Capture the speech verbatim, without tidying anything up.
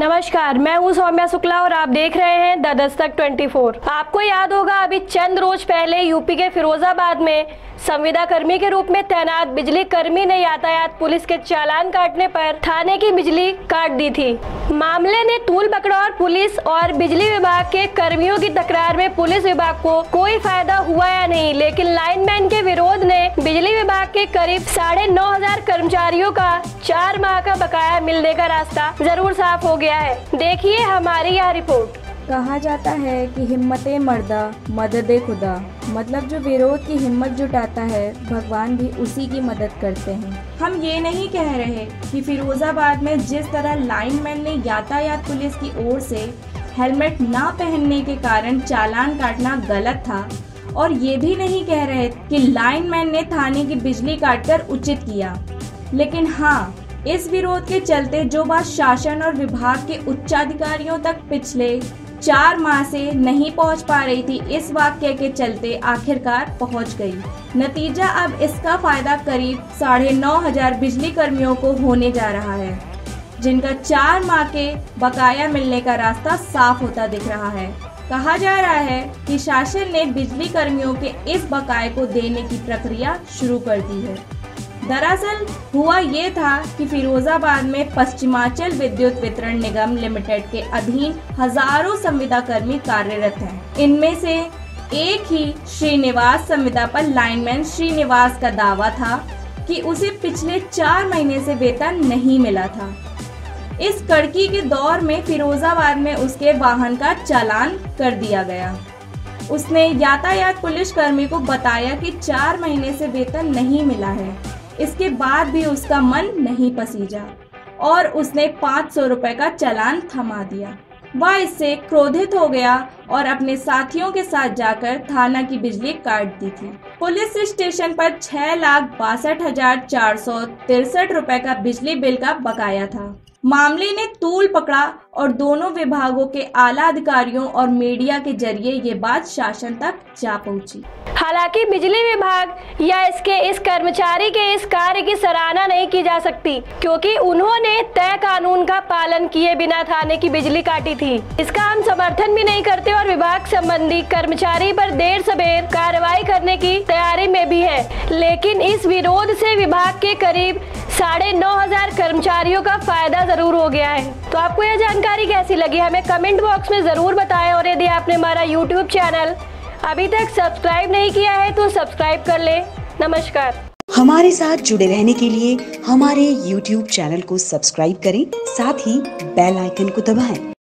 नमस्कार, मैं हूँ सौम्या शुक्ला और आप देख रहे हैं द दस्तक चौबीस। आपको याद होगा अभी चंद रोज पहले यूपी के फिरोजाबाद में संविदा कर्मी के रूप में तैनात बिजली कर्मी ने यातायात पुलिस के चालान काटने पर थाने की बिजली काट दी थी। मामले ने तूल पकड़ौर पुलिस और बिजली विभाग के कर्मियों की तकरार में पुलिस विभाग को कोई फायदा हुआ या नहीं, लेकिन लाइनमैन के विरोध ने बिजली विभाग के करीब साढ़े नौ हजार कर्मचारियों का चार माह का बकाया मिलने का रास्ता जरूर साफ हो गया है। देखिए हमारी यह रिपोर्ट। कहा जाता है कि हिम्मते मर्दा मददे खुदा, मतलब जो विरोध की हिम्मत जुटाता है भगवान भी उसी की मदद करते हैं। हम ये नहीं कह रहे कि फिरोजाबाद में जिस तरह लाइनमैन ने यातायात पुलिस की ओर से हेलमेट ना पहनने के कारण चालान काटना गलत था, और ये भी नहीं कह रहे कि लाइनमैन ने थाने की बिजली काटकर उचित किया, लेकिन हाँ, इस विरोध के चलते जो बात शासन और विभाग के उच्चाधिकारियों तक पिछले चार माह से नहीं पहुंच पा रही थी, इस वाक्य के चलते आखिरकार पहुंच गई। नतीजा अब इसका फायदा करीब साढ़े नौ हजार बिजली कर्मियों को होने जा रहा है, जिनका चार माह के बकाया मिलने का रास्ता साफ होता दिख रहा है। कहा जा रहा है कि शासन ने बिजली कर्मियों के इस बकाए को देने की प्रक्रिया शुरू कर दी है। दरअसल हुआ ये था कि फिरोजाबाद में पश्चिमांचल विद्युत वितरण निगम लिमिटेड के अधीन हजारों संविदा कर्मी कार्यरत हैं। इनमें से एक ही श्रीनिवास संविदा पर लाइनमैन श्रीनिवास का दावा था कि उसे पिछले चार महीने से वेतन नहीं मिला था। इस कड़की के दौर में फिरोजाबाद में उसके वाहन का चालान कर दिया गया। उसने यातायात पुलिस कर्मी को बताया कि चार महीने से वेतन नहीं मिला है। इसके बाद भी उसका मन नहीं पसीजा और उसने पाँच सौ रुपये का चालान थमा दिया। वह इससे क्रोधित हो गया और अपने साथियों के साथ जाकर थाना की बिजली काट दी थी। पुलिस स्टेशन पर छह लाख बासठ हजार चार सौ तिरसठ रुपये का बिजली बिल का बकाया था। मामले ने तूल पकड़ा और दोनों विभागों के आला अधिकारियों और मीडिया के जरिए ये बात शासन तक जा पहुंची। हालांकि बिजली विभाग या इसके इस कर्मचारी के इस कार्य की सराहना नहीं की जा सकती, क्योंकि उन्होंने तय कानून का पालन किए बिना थाने की बिजली काटी थी। इसका हम समर्थन भी नहीं करते और विभाग संबंधी कर्मचारी पर देर सवेर कार्रवाई करने की तैयारी में भी है, लेकिन इस विरोध से विभाग के करीब साढ़े नौ हजार कर्मचारियों का फायदा जरूर हो गया है। तो आपको यह जानकारी कैसी लगी हमें कमेंट बॉक्स में जरूर बताएं, और यदि आपने हमारा यूट्यूब चैनल अभी तक सब्सक्राइब नहीं किया है तो सब्सक्राइब कर लें। नमस्कार। हमारे साथ जुड़े रहने के लिए हमारे यूट्यूब चैनल को सब्सक्राइब करें, साथ ही बेल आइकन को दबाएं।